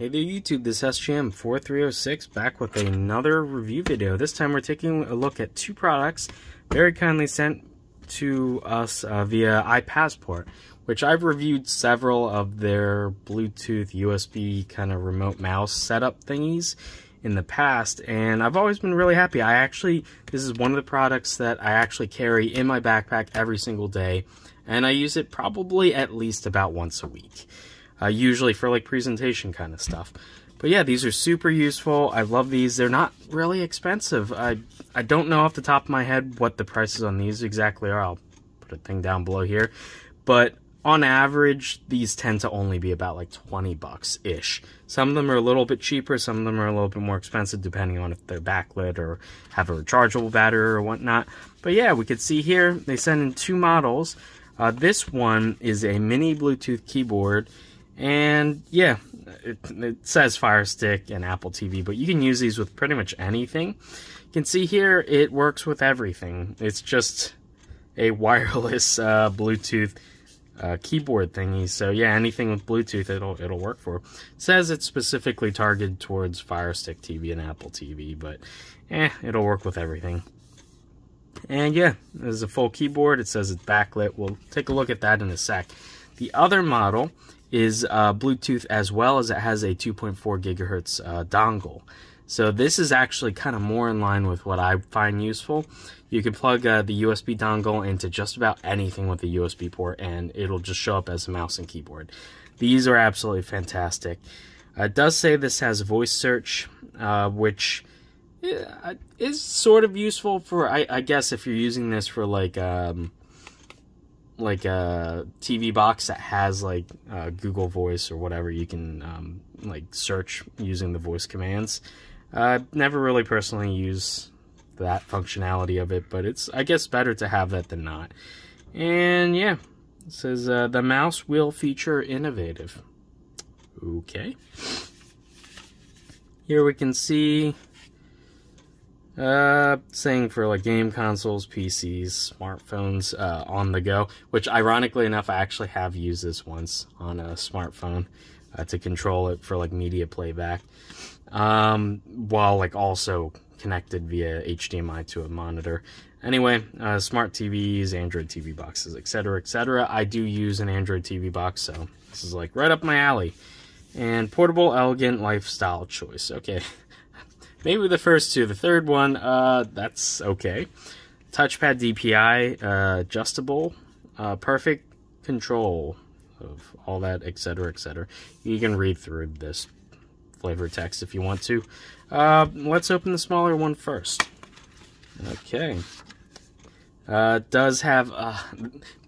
Hey there YouTube, this is SGM4306 back with another review video. This time we're taking a look at two products very kindly sent to us via iPazzPort, which I've reviewed several of their Bluetooth USB kind of remote mouse setup thingies in the past, and I've always been really happy. This is one of the products that I actually carry in my backpack every single day, and I use it probably at least about once a week. Usually for like presentation kind of stuff. But yeah, these are super useful. I love these. They're not really expensive. I don't know off the top of my head what the prices on these exactly are. I'll put a thing down below here. But on average, these tend to only be about like 20 bucks-ish. Some of them are a little bit cheaper. Some of them are a little bit more expensive depending on if they're backlit or have a rechargeable battery or whatnot. But yeah, we could see here, they send in two models. This one is a mini Bluetooth keyboard. And yeah, it says Fire Stick and Apple TV, but you can use these with pretty much anything. You can see here, it works with everything. It's just a wireless Bluetooth keyboard thingy. So yeah, anything with Bluetooth, it'll work for. It says it's specifically targeted towards Fire Stick TV and Apple TV, but it'll work with everything. And yeah, there's a full keyboard. It says it's backlit. We'll take a look at that in a sec. The other model is Bluetooth as well, as it has a 2.4 gigahertz dongle. So this is actually kind of more in line with what I find useful. You can plug the USB dongle into just about anything with a USB port, and it'll just show up as a mouse and keyboard. These are absolutely fantastic. It does say this has voice search, which is sort of useful for, I guess, if you're using this for like a TV box that has like Google Voice or whatever. You can like search using the voice commands. Never really personally used that functionality of it, but it's, I guess, better to have that than not. And yeah, it says the mouse wheel feature innovative. Okay. Here we can see saying for like game consoles, PCs, smartphones, on the go, which ironically enough, I actually have used this once on a smartphone to control it for like media playback, while like also connected via HDMI to a monitor. Anyway, smart TVs, Android TV boxes, etc., etc. I do use an Android TV box, so this is like right up my alley. And portable, elegant lifestyle choice. Okay. Maybe the first two. The third one, that's okay. Touchpad DPI, adjustable, perfect control of all that, etc., etc. You can read through this flavor text if you want to. Let's open the smaller one first. Okay. Does have...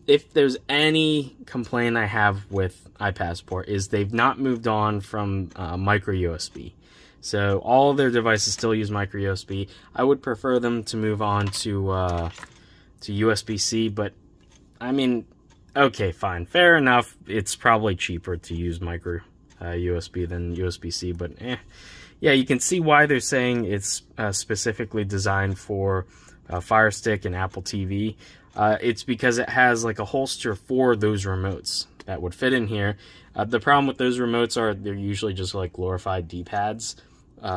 if there's any complaint I have with iPazzPort is they've not moved on from micro USB. So all their devices still use micro USB. I would prefer them to move on to USB-C, but I mean, okay, fine, fair enough. It's probably cheaper to use micro USB than USB-C, but yeah, you can see why they're saying it's specifically designed for Fire Stick and Apple TV. It's because it has like a holster for those remotes that would fit in here. The problem with those remotes are they're usually just like glorified D-pads.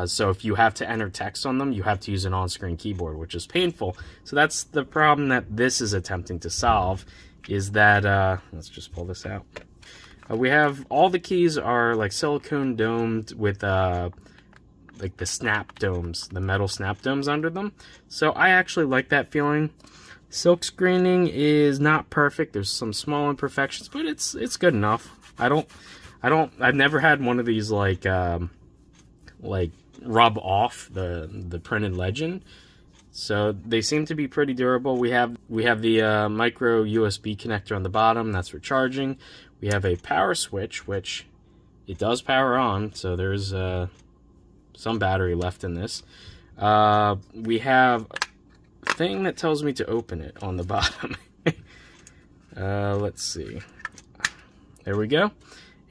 So if you have to enter text on them, you have to use an on-screen keyboard, which is painful. So that's the problem that this is attempting to solve, is that, let's just pull this out. We have all the keys are like silicone domed with like the snap domes, the metal snap domes under them. So I actually like that feeling. Silk screening is not perfect. There's some small imperfections, but it's good enough. I've never had one of these like rub off the printed legend. So they seem to be pretty durable. We have the micro USB connector on the bottom. That's for charging. We have a power switch, which it does power on. So there's some battery left in this. We have a thing that tells me to open it on the bottom. Let's see. There we go.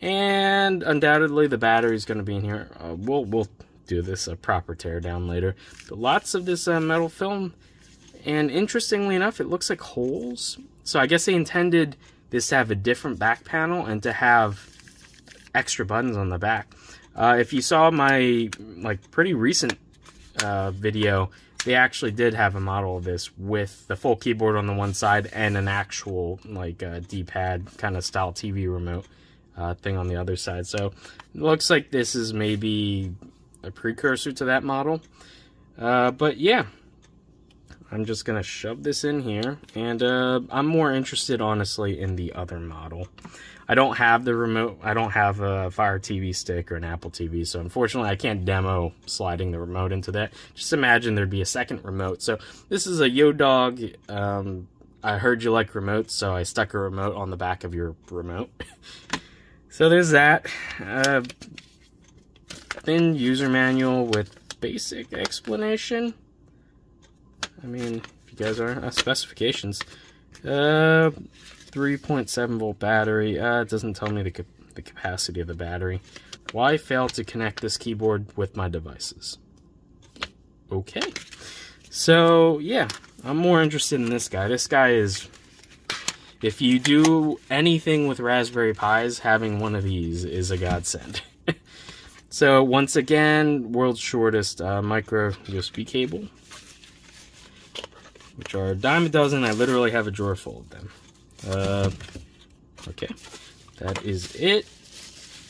And undoubtedly the battery is going to be in here. We'll do this a proper teardown later. But lots of this metal film. And interestingly enough, it looks like holes. So I guess they intended this to have a different back panel and to have extra buttons on the back. If you saw my pretty recent video, they actually did have a model of this with the full keyboard on the one side and an actual D-pad kind of style TV remote thing on the other side. So it looks like this is maybe a precursor to that model. But yeah, I'm just gonna shove this in here, and I'm more interested honestly in the other model. I don't have the remote, I don't have a Fire TV stick or an Apple TV, so unfortunately I can't demo sliding the remote into that. Just imagine there'd be a second remote. So this is a Yo Dog, I heard you like remotes, so I stuck a remote on the back of your remote. So there's that. Thin user manual with basic explanation. I mean, if you guys are specifications, 3.7 volt battery. It doesn't tell me the capacity of the battery. Why fail to connect this keyboard with my devices? Okay, so yeah, I'm more interested in this guy. This guy is, if you do anything with Raspberry Pis, having one of these is a godsend. So once again, world's shortest micro USB cable, which are a dime a dozen. I literally have a drawer full of them. Okay, that is it.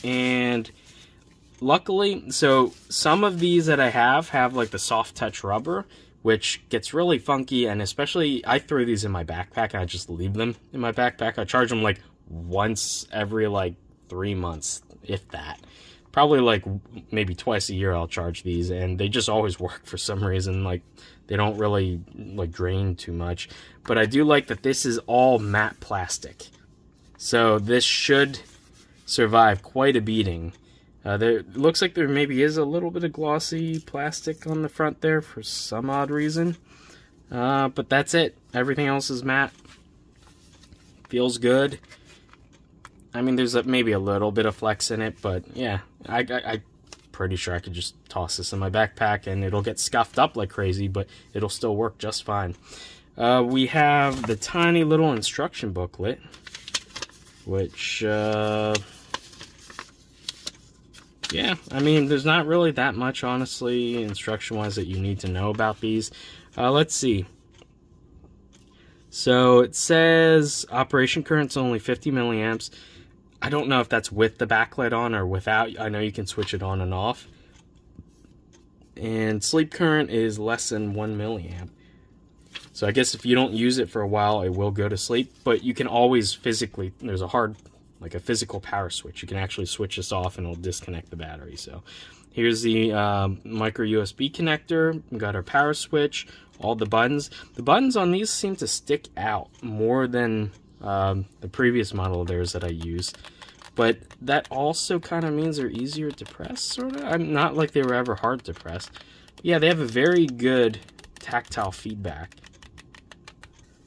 And luckily, so some of these that I have like the soft touch rubber, which gets really funky, and especially I throw these in my backpack and I just leave them in my backpack. I charge them like once every 3 months, if that. Probably maybe twice a year I'll charge these, and they just always work for some reason. They don't really drain too much. But I do like that this is all matte plastic, so this should survive quite a beating. There looks like there maybe is a little bit of glossy plastic on the front there for some odd reason, but that's it. Everything else is matte. Feels good. I mean, there's maybe a little bit of flex in it, but yeah, I'm pretty sure I could just toss this in my backpack and it'll get scuffed up like crazy, but it'll still work just fine. We have the tiny little instruction booklet, which, yeah, I mean, there's not really that much, honestly, instruction-wise that you need to know about these. Let's see. So it says operation current's only 50 milliamps. I don't know if that's with the backlight on or without. I know you can switch it on and off. And sleep current is less than 1 milliamp. So I guess if you don't use it for a while, it will go to sleep, but you can always physically, there's a hard, a physical power switch. You can actually switch this off and it'll disconnect the battery. So here's the micro USB connector. We've got our power switch, all the buttons. The buttons on these seem to stick out more than the previous model of theirs that I used, but that also kind of means they're easier to press, sort of. I'm not like they were ever hard to press. Yeah, they have a very good tactile feedback.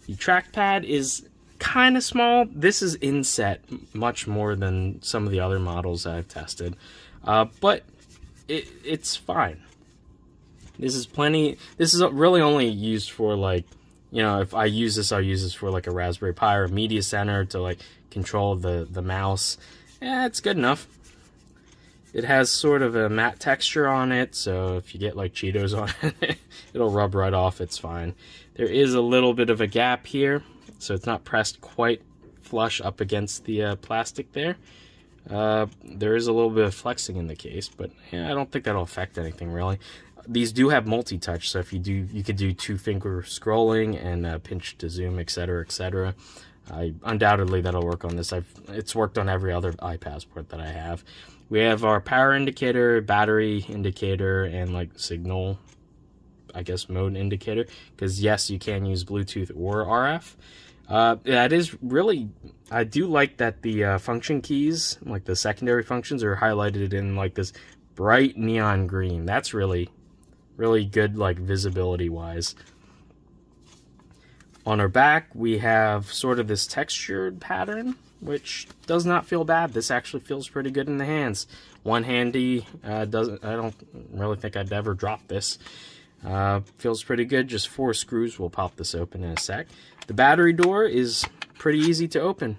The trackpad is kind of small. This is inset much more than some of the other models that I've tested, but it's fine. This is plenty. This is really only used for if I use this, I'll use this for a Raspberry Pi or a media center to control the mouse. Yeah, it's good enough. It has sort of a matte texture on it, so if you get Cheetos on it, it'll rub right off. It's fine. There is a little bit of a gap here, so it's not pressed quite flush up against the plastic there. There is a little bit of flexing in the case, but yeah, I don't think that'll affect anything really. These do have multi-touch, so if you do, you could do two-finger scrolling and pinch to zoom, etc., etc. Undoubtedly, that'll work on this. It's worked on every other iPazzPort that I have. We have our power indicator, battery indicator, and signal, I guess, mode indicator. Because yes, you can use Bluetooth or RF. That is really, I do like that the function keys, the secondary functions, are highlighted in this bright neon green. That's really good visibility wise. On our back we have sort of this textured pattern, which does not feel bad. This actually feels pretty good in the hands. One handy, I don't really think I'd ever drop this. Feels pretty good. Just 4 screws will pop this open in a sec. The battery door is pretty easy to open.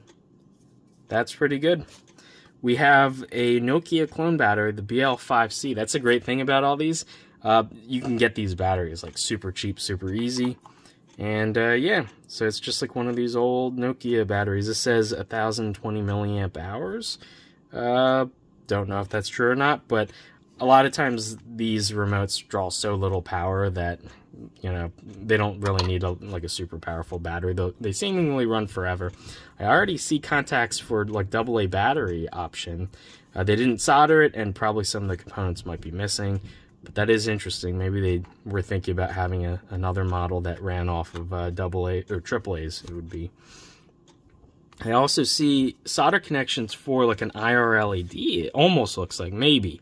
That's pretty good. we have a Nokia clone battery, the BL5C. That's a great thing about all these. You can get these batteries like super cheap, super easy. And yeah, so it's just like one of these old Nokia batteries. This says 1020 milliamp hours. Don't know if that's true or not, but a lot of times these remotes draw so little power that, you know, they don't really need a super powerful battery. They seemingly run forever. I already see contacts for like AA battery option. They didn't solder it, and probably some of the components might be missing. But that is interesting. Maybe they were thinking about having another model that ran off of AA or AAA's. It would be. I also see solder connections for like an IR LED. It almost looks like, maybe.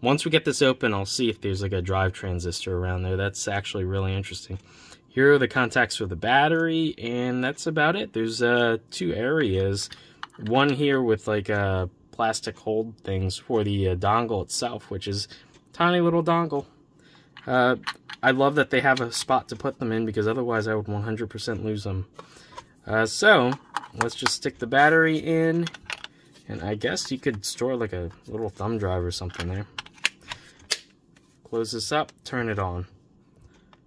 Once we get this open, I'll see if there's like a drive transistor around there. That's actually really interesting. Here are the contacts for the battery, and that's about it. There's two areas. One here with like plastic hold things for the dongle itself, which is tiny little dongle. I love that they have a spot to put them in, because otherwise I would 100% lose them. So let's just stick the battery in, and I guess you could store like a little thumb drive or something there. Close this up, turn it on.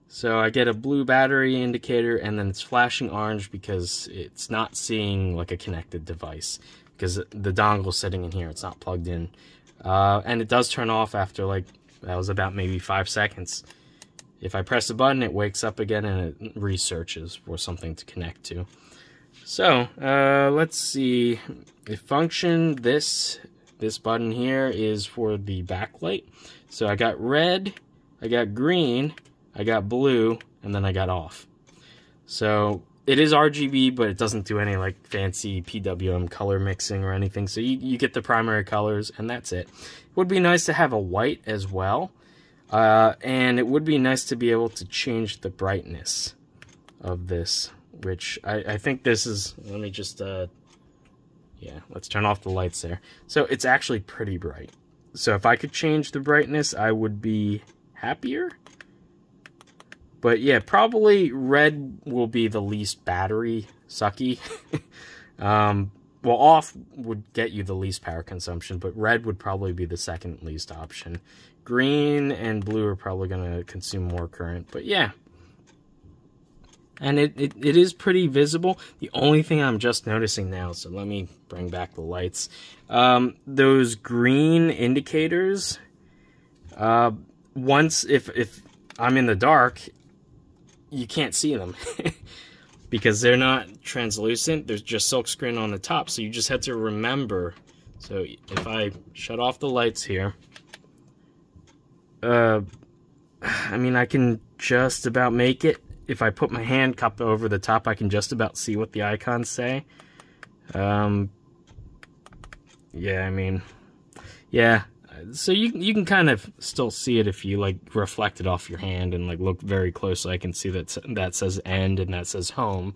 So I get a blue battery indicator, and then it's flashing orange because it's not seeing like a connected device, because the dongle sitting in here, it's not plugged in. And it does turn off after like, that was about maybe 5 seconds. If I press the button, it wakes up again and it researches for something to connect to. So let's see. If function, this button here is for the backlight. So I got red, I got green, I got blue, and then I got off. So it is RGB, but it doesn't do any like fancy PWM color mixing or anything. So you get the primary colors, and that's it. It would be nice to have a white as well. And it would be nice to be able to change the brightness of this, which I think this is, let me just, yeah, let's turn off the lights there. So it's actually pretty bright. So if I could change the brightness, I would be happier. But yeah, probably red will be the least battery sucky. Well, off would get you the least power consumption, but red would probably be the second least option. Green and blue are probably going to consume more current, but yeah. And it is pretty visible. The only thing I'm just noticing now, so let me bring back the lights. Those green indicators, once, if I'm in the dark, you can't see them because they're not translucent. There's just silk screen on the top, so you just have to remember. So if I shut off the lights here, I mean, I can just about make it. If I put my hand cup over the top, I can just about see what the icons say. Yeah, I mean, yeah. So you can kind of still see it if you like reflect it off your hand and like look very closely. I can see that says end and that says home.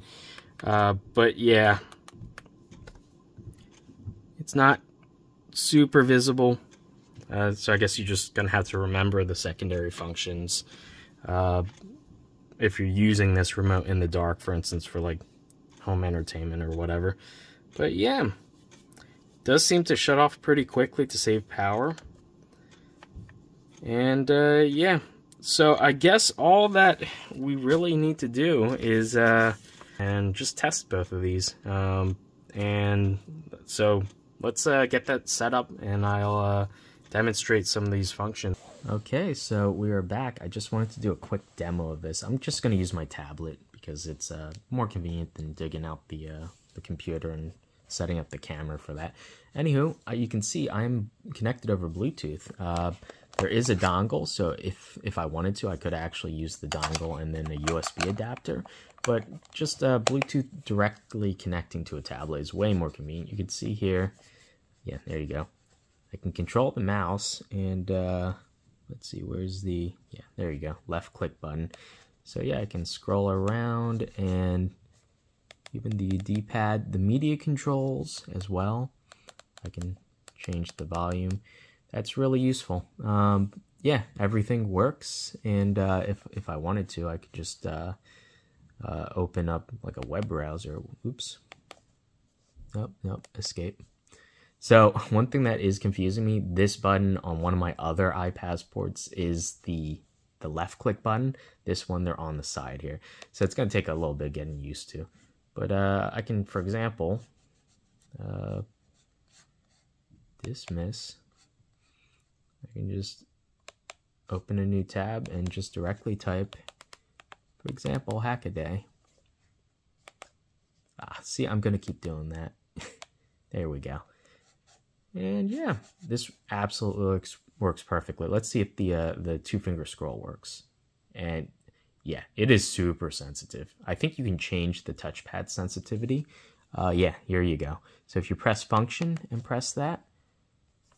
But yeah, it's not super visible. So I guess you're just gonna have to remember the secondary functions. If you're using this remote in the dark, for instance, for like home entertainment or whatever. But yeah, it does seem to shut off pretty quickly to save power. And yeah, so I guess all that we really need to do is and just test both of these. And so let's get that set up, and I'll demonstrate some of these functions. Okay, so we are back. I just wanted to do a quick demo of this. I'm just going to use my tablet because it's more convenient than digging out the computer and setting up the camera for that. Anywho, you can see I'm connected over Bluetooth. There is a dongle, so if I wanted to, I could actually use the dongle and then a USB adapter. But just Bluetooth directly connecting to a tablet is way more convenient. You can see here, yeah, there you go. I can control the mouse and... let's see, where's the, yeah, there you go, left click button. So yeah, I can scroll around, and even the D-pad, the media controls as well. I can change the volume. That's really useful. Yeah, everything works, and if I wanted to, I could just open up like a web browser. Oops. Nope, escape. So one thing that is confusing me, this button on one of my other iPazzPorts is the left click button. This one, they're on the side here. So it's going to take a little bit getting used to. But I can, for example, dismiss. I can just open a new tab and just directly type, for example, Hackaday. Ah, see, I'm going to keep doing that. There we go. And yeah, this absolutely works perfectly. Let's see if the two-finger scroll works. And yeah, it is super sensitive. I think you can change the touchpad sensitivity. Yeah, here you go. So if you press function and press that,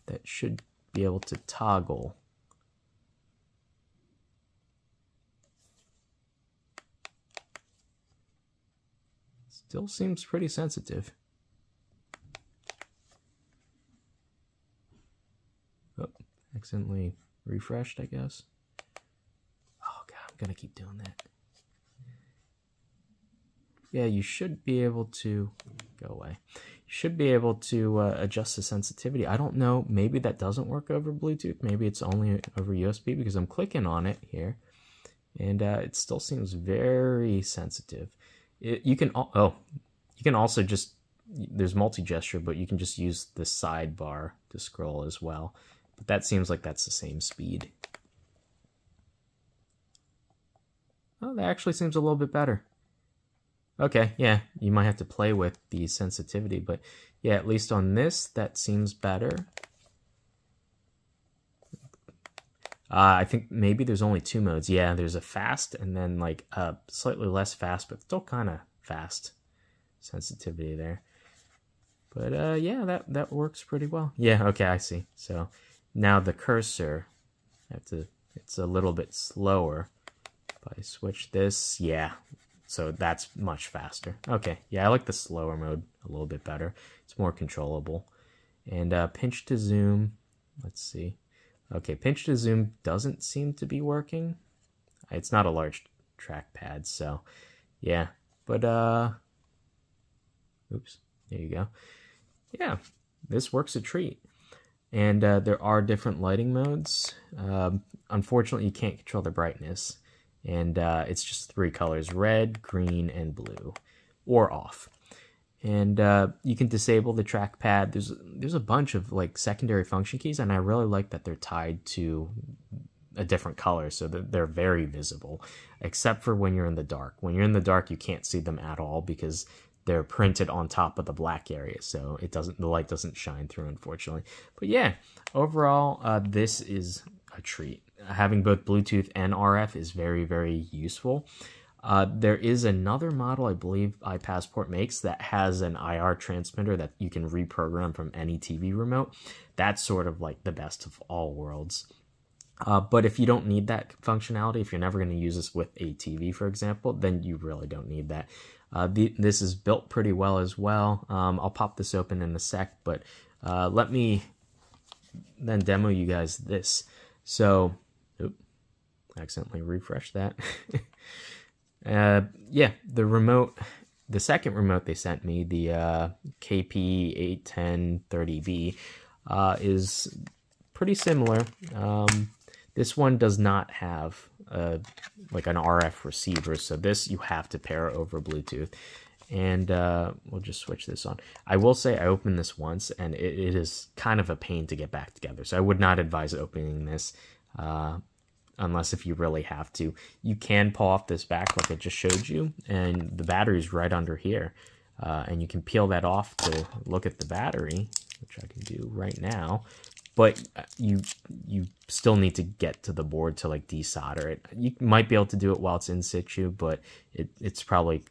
that should be able to toggle. Still seems pretty sensitive. Oh, accidentally refreshed, I guess. Oh god, I'm gonna keep doing that. Yeah, you should be able to go away. You should be able to adjust the sensitivity. I don't know. Maybe that doesn't work over Bluetooth. Maybe it's only over USB, because I'm clicking on it here, and it still seems very sensitive. You can also just, there's multi-gesture, but you can just use the sidebar to scroll as well. But that seems like that's the same speed. Oh, that actually seems a little bit better. Okay, yeah, you might have to play with the sensitivity, but yeah, at least on this, that seems better. I think maybe there's only two modes. Yeah, there's a fast and then like a slightly less fast, but still kind of fast sensitivity there. But yeah, that works pretty well. Yeah, okay, I see. So now the cursor, it's a little bit slower. If I switch this, yeah. So that's much faster. Okay, yeah, I like the slower mode a little bit better. It's more controllable. And pinch to zoom, let's see. Okay, pinch to zoom doesn't seem to be working. It's not a large trackpad, so yeah. But, oops, there you go. Yeah, this works a treat. And there are different lighting modes. Unfortunately, you can't control the brightness. And it's just three colors, red, green, and blue, or off. And you can disable the trackpad. There's a bunch of like secondary function keys, and I really like that they're tied to a different color so that they're very visible, except for when you're in the dark. When you're in the dark, you can't see them at all because they're printed on top of the black area, so it doesn't, the light doesn't shine through, unfortunately. But yeah, overall, this is a treat. Having both Bluetooth and RF is very, very useful. There is another model I believe iPazzPort makes that has an IR transmitter that you can reprogram from any TV remote. That's sort of like the best of all worlds. But if you don't need that functionality, if you're never going to use this with a TV, for example, then you really don't need that. This is built pretty well as well. I'll pop this open in a sec, but let me then demo you guys this. So, oops, accidentally refreshed that. Yeah, the remote, the second remote they sent me, the KP81030B, is pretty similar. This one does not have like an RF receiver, so this you have to pair over Bluetooth. And we'll just switch this on. I will say I opened this once, and it is kind of a pain to get back together. So I would not advise opening this unless if you really have to. You can peel off this back like I just showed you, and the battery's right under here. And you can peel that off to look at the battery, which I can do right now. But you still need to get to the board to like desolder it. You might be able to do it while it's in situ, but it's probably...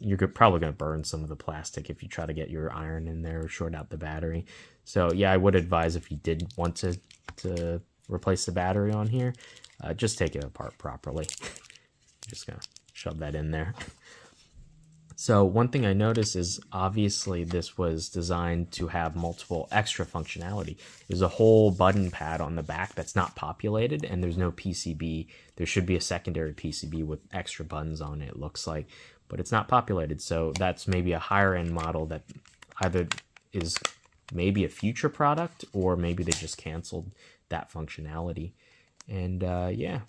You're probably gonna burn some of the plastic if you try to get your iron in there or short out the battery. So yeah, I would advise if you did want to replace the battery on here, just take it apart properly. Just gonna shove that in there. So one thing I noticed is obviously this was designed to have multiple extra functionality. There's a whole button pad on the back that's not populated, and there's no PCB. There should be a secondary PCB with extra buttons on it, it looks like. But it's not populated, so that's maybe a higher end model that either is maybe a future product, or maybe they just canceled that functionality. And yeah,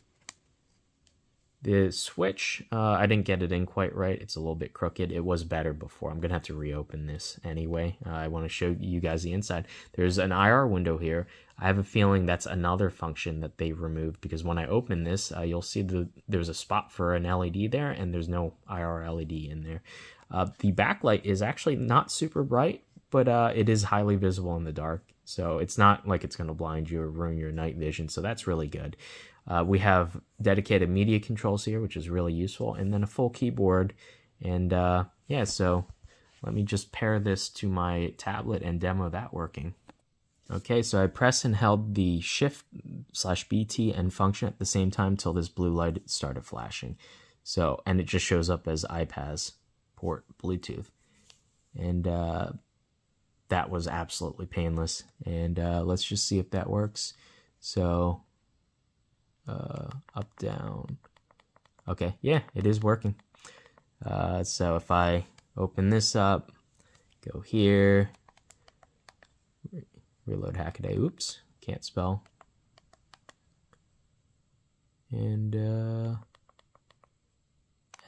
the switch, I didn't get it in quite right. It's a little bit crooked. It was better before. I'm gonna have to reopen this anyway. I want to show you guys the inside. There's an IR window here. I have a feeling that's another function that they removed, because when I open this, you'll see there's a spot for an LED there, and there's no IR LED in there. The backlight is actually not super bright, but it is highly visible in the dark. So it's not like it's going to blind you or ruin your night vision. So that's really good. We have dedicated media controls here, which is really useful. And then a full keyboard. And yeah, so let me just pair this to my tablet and demo that working. Okay, so I pressed and held the Shift/BT and function at the same time till this blue light started flashing. So, and it just shows up as iPazzPort Bluetooth. And that was absolutely painless. And let's just see if that works. So, up, down. Okay, yeah, it is working. So if I open this up, go here, reload Hackaday. Oops, can't spell. And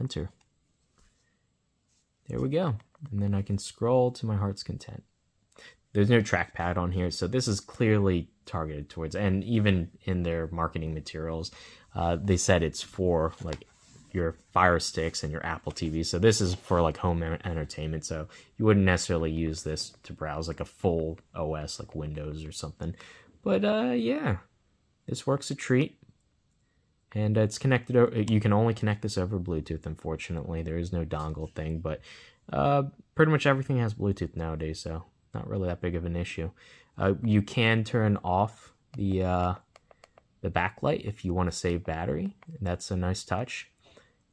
enter. There we go. And then I can scroll to my heart's content. There's no trackpad on here, so this is clearly targeted towards, and even in their marketing materials, they said it's for like your Fire Sticks and your Apple TV. So this is for like home entertainment. So you wouldn't necessarily use this to browse like a full OS like Windows or something. But yeah, this works a treat. And it's connected, you can only connect this over Bluetooth, unfortunately. There is no dongle thing, but pretty much everything has Bluetooth nowadays, so not really that big of an issue. You can turn off the backlight if you want to save battery. That's a nice touch.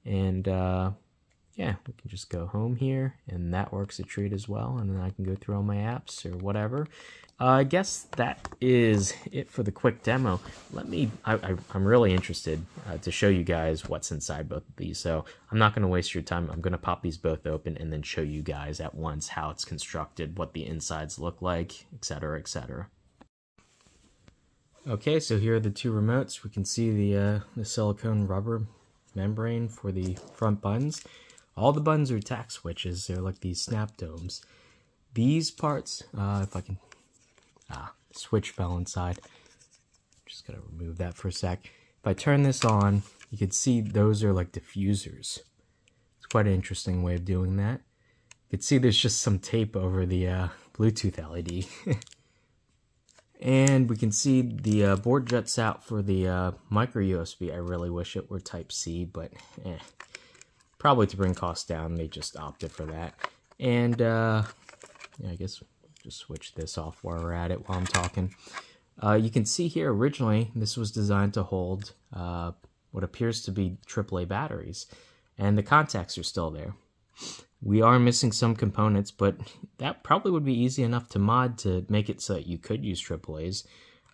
And yeah, we can just go home here, and that works a treat as well. And then I can go through all my apps or whatever. I guess that is it for the quick demo. Let me, I'm really interested to show you guys what's inside both of these. So I'm not going to waste your time. I'm going to pop these both open and then show you guys at once how it's constructed, what the insides look like, etc., etc. Okay, so here are the two remotes. We can see the silicone rubber membrane for the front buttons. All the buttons are tack switches. They're like these snap domes. These parts, if I can, switch fell inside. Just gonna remove that for a sec. If I turn this on, you can see those are like diffusers. It's quite an interesting way of doing that. You can see there's just some tape over the Bluetooth LED. And we can see the board juts out for the micro USB. I really wish it were Type C, but eh. Probably to bring costs down, they just opted for that. And yeah, I guess we'll just switch this off while we're at it, while I'm talking. You can see here, originally, this was designed to hold what appears to be AAA batteries. And the contacts are still there. We are missing some components, but that probably would be easy enough to mod to make it so that you could use AAAs.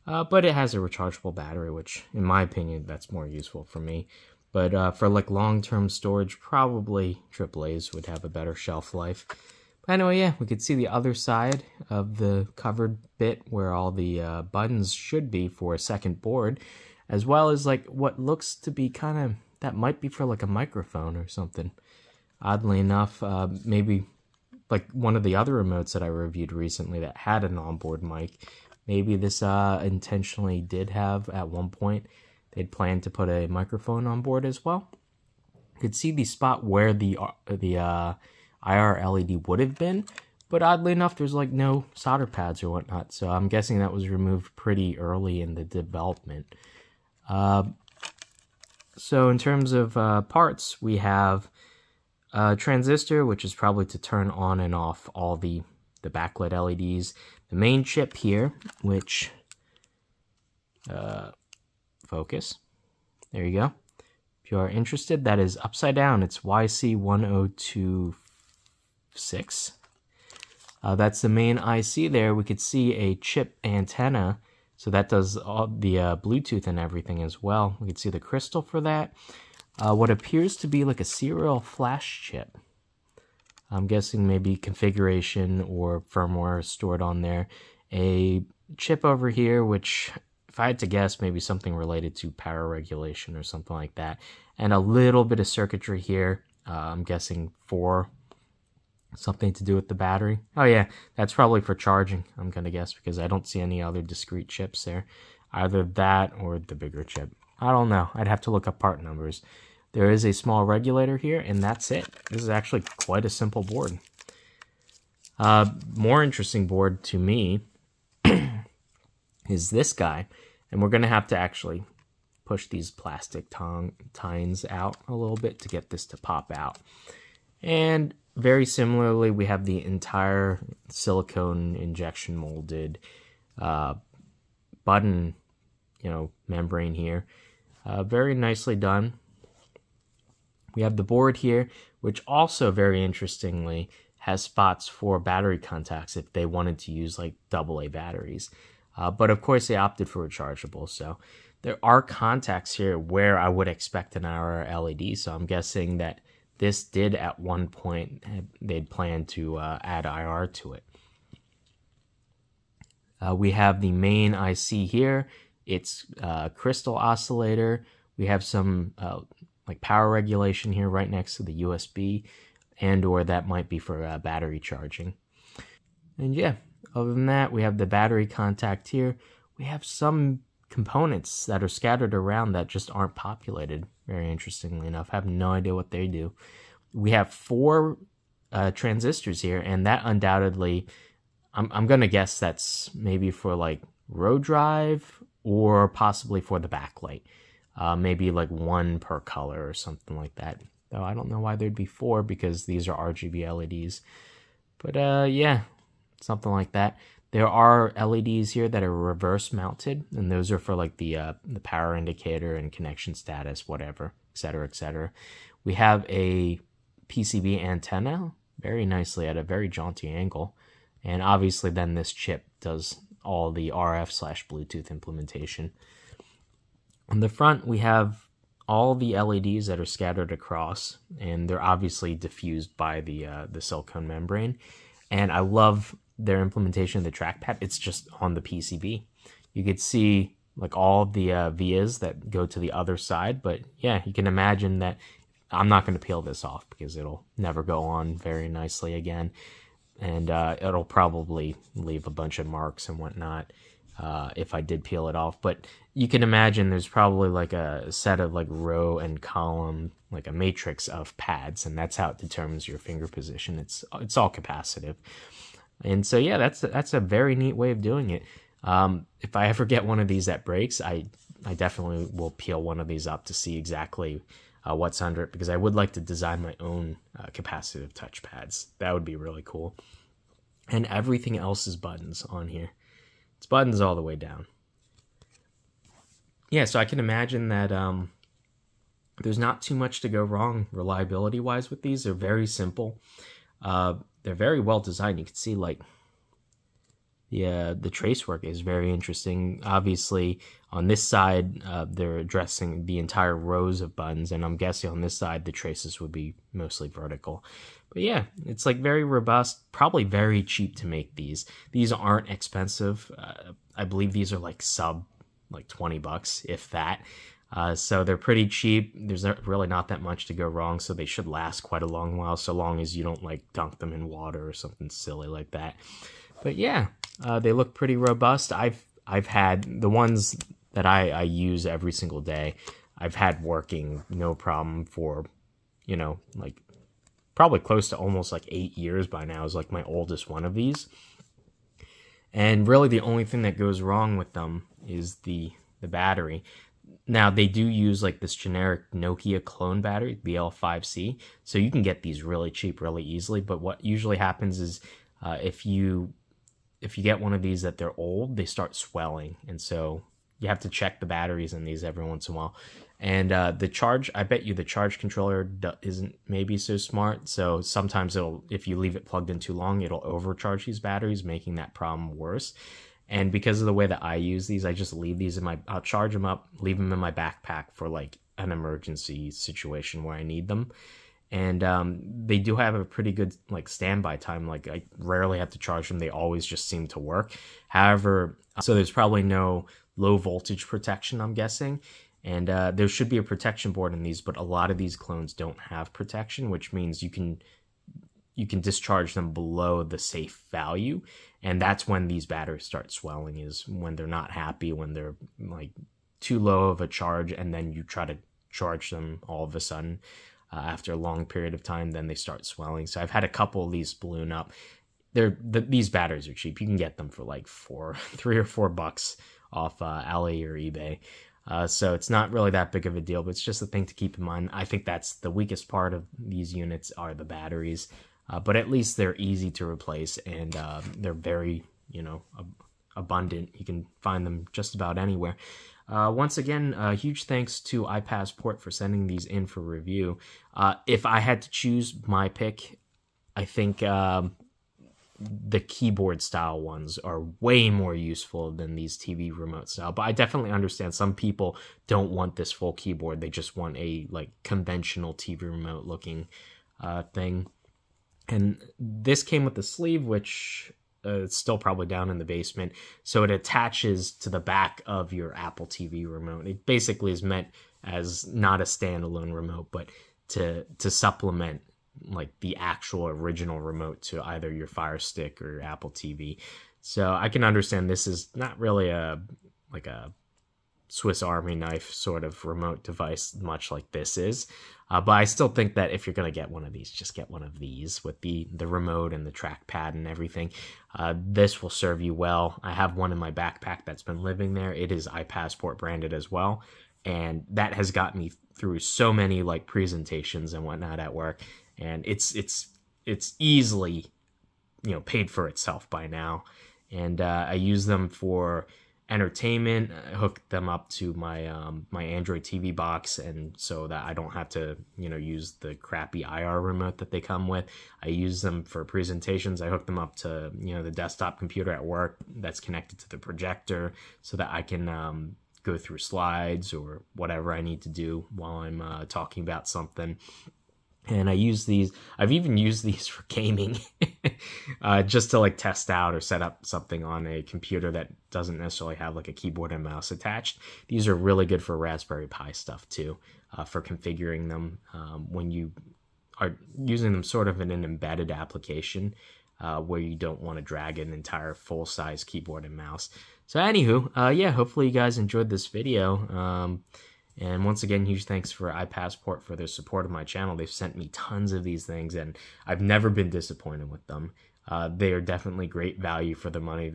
But it has a rechargeable battery, which, in my opinion, that's more useful for me. But for like long-term storage, probably AAAs would have a better shelf life. But anyway, yeah, we could see the other side of the covered bit where all the buttons should be for a second board, as well as like what looks to be kind of, that might be for like a microphone or something. Oddly enough, maybe like one of the other remotes that I reviewed recently that had an onboard mic, maybe this intentionally did have at one point. They'd planned to put a microphone on board as well. You could see the spot where the IR LED would have been, but oddly enough, there's like no solder pads or whatnot, so I'm guessing that was removed pretty early in the development. So in terms of parts, we have a transistor, which is probably to turn on and off all the backlit LEDs. The main chip here, which... focus. There you go. If you are interested, that is upside down. It's YC1026. That's the main IC there. We could see a chip antenna. So that does all the Bluetooth and everything as well. We could see the crystal for that. What appears to be like a serial flash chip. I'm guessing maybe configuration or firmware stored on there. A chip over here, which if I had to guess, maybe something related to power regulation or something like that. And a little bit of circuitry here, I'm guessing for something to do with the battery. Oh yeah, that's probably for charging, I'm going to guess, because I don't see any other discrete chips there. Either that or the bigger chip. I don't know. I'd have to look up part numbers. There is a small regulator here, and that's it. This is actually quite a simple board. More interesting board to me is this guy, and we're going to have to actually push these plastic tines out a little bit to get this to pop out. And very similarly, we have the entire silicone injection molded button, membrane here. Very nicely done. We have the board here, which also very interestingly has spots for battery contacts if they wanted to use like AA batteries. But of course they opted for rechargeable, so there are contacts here where I would expect an IR LED, so I'm guessing that this did at one point, they'd planned to add IR to it. We have the main IC here, it's crystal oscillator. We have some like power regulation here right next to the USB, and or that might be for battery charging. And yeah, other than that, we have the battery contact here. We have some components that are scattered around that just aren't populated, very interestingly enough. I have no idea what they do. We have four transistors here, and that undoubtedly, I'm going to guess that's maybe for like road drive or possibly for the backlight. Maybe like one per color or something like that. Though I don't know why there'd be four, because these are RGB LEDs. But yeah, something like that. There are LEDs here that are reverse mounted, and those are for like the power indicator and connection status, whatever, etc., etc. We have a PCB antenna, very nicely at a very jaunty angle, and obviously then this chip does all the RF/Bluetooth implementation. On the front, we have all the LEDs that are scattered across, and they're obviously diffused by the silicone membrane. And I love their implementation of the trackpad. It's just on the PCB. You could see like all the vias that go to the other side, but yeah, you can imagine that I'm not going to peel this off because it'll never go on very nicely again. And it'll probably leave a bunch of marks and whatnot. If I did peel it off, but you can imagine there's probably like a set of like row and column, like a matrix of pads, and that's how it determines your finger position. It's all capacitive. And so yeah, that's a very neat way of doing it. If I ever get one of these that breaks, I definitely will peel one of these up to see exactly what's under it, because I would like to design my own capacitive touch pads. That would be really cool. And everything else is buttons on here. It's buttons all the way down. Yeah, so I can imagine that there's not too much to go wrong reliability-wise with these. They're very simple. They're very well designed. You can see like the trace work is very interesting. Obviously, on this side, they're addressing the entire rows of buttons, and I'm guessing on this side, the traces would be mostly vertical. But yeah, it's like very robust, probably very cheap to make these. These aren't expensive. I believe these are like $20, if that. So they're pretty cheap. There's really not that much to go wrong, so they should last quite a long while, so long as you don't like dunk them in water or something silly like that. But yeah, they look pretty robust. I've had the ones that I use every single day. I've had working no problem for, like probably close to almost like 8 years by now is like my oldest one of these. And really the only thing that goes wrong with them is the battery. Now they do use like this generic Nokia clone battery, BL5C. So you can get these really cheap, really easily. But what usually happens is if you get one of these that they're old, they start swelling. And so you have to check the batteries in these every once in a while. And the charge, I bet you the charge controller isn't maybe so smart. So sometimes if you leave it plugged in too long, it'll overcharge these batteries, making that problem worse. And because of the way that I use these, I just leave these in my, I'll charge them up, leave them in my backpack for like an emergency situation where I need them. And they do have a pretty good like standby time. Like I rarely have to charge them. They always just seem to work. However, so there's probably no low voltage protection, I'm guessing. And there should be a protection board in these, but a lot of these clones don't have protection, which means you can discharge them below the safe value. And that's when these batteries start swelling, is when they're not happy, when they're like too low of a charge, and then you try to charge them all of a sudden after a long period of time, then they start swelling. So I've had a couple of these balloon up. These batteries are cheap. You can get them for like $3 or $4 off Ali or eBay. So it's not really that big of a deal, but it's just a thing to keep in mind. I think that's the weakest part of these units, are the batteries. But at least they're easy to replace, and they're very, abundant. You can find them just about anywhere. Once again, huge thanks to iPazzPort for sending these in for review. If I had to choose my pick, I think the keyboard style ones are way more useful than these TV remote style, but I definitely understand some people don't want this full keyboard. They just want a like conventional TV remote looking thing. And this came with the sleeve, which it's still probably down in the basement. So it attaches to the back of your Apple TV remote. It basically is meant as not a standalone remote, but to supplement like the actual original remote to either your Fire Stick or your Apple TV. So I can understand this is not really a Swiss Army knife sort of remote device, much like this is. But I still think that if you're going to get one of these, just get one of these with the remote and the trackpad and everything. This will serve you well. I have one in my backpack that's been living there. It is iPazzPort branded as well. And that has gotten me through so many like presentations and whatnot at work. And it's easily, paid for itself by now. And I use them for entertainment. I hooked them up to my my Android TV box, and so that I don't have to use the crappy IR remote that they come with. I use them for presentations. I hook them up to the desktop computer at work that's connected to the projector, so that I can go through slides or whatever I need to do while I'm talking about something. And I use these, I've even used these for gaming, just to like test out or set up something on a computer that doesn't necessarily have like a keyboard and mouse attached. These are really good for Raspberry Pi stuff too, for configuring them when you are using them sort of in an embedded application where you don't want to drag an entire full-size keyboard and mouse. So anywho, yeah, hopefully you guys enjoyed this video. And once again, huge thanks for iPazzPort for their support of my channel. They've sent me tons of these things, and I've never been disappointed with them. They are definitely great value for the money.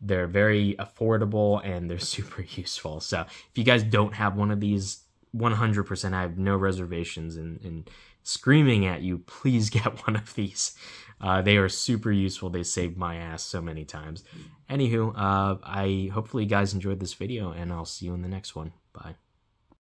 They're very affordable, and they're super useful. So if you guys don't have one of these, 100%, I have no reservations in screaming at you, please get one of these. They are super useful. They saved my ass so many times. Anywho, I hopefully you guys enjoyed this video, and I'll see you in the next one. Bye.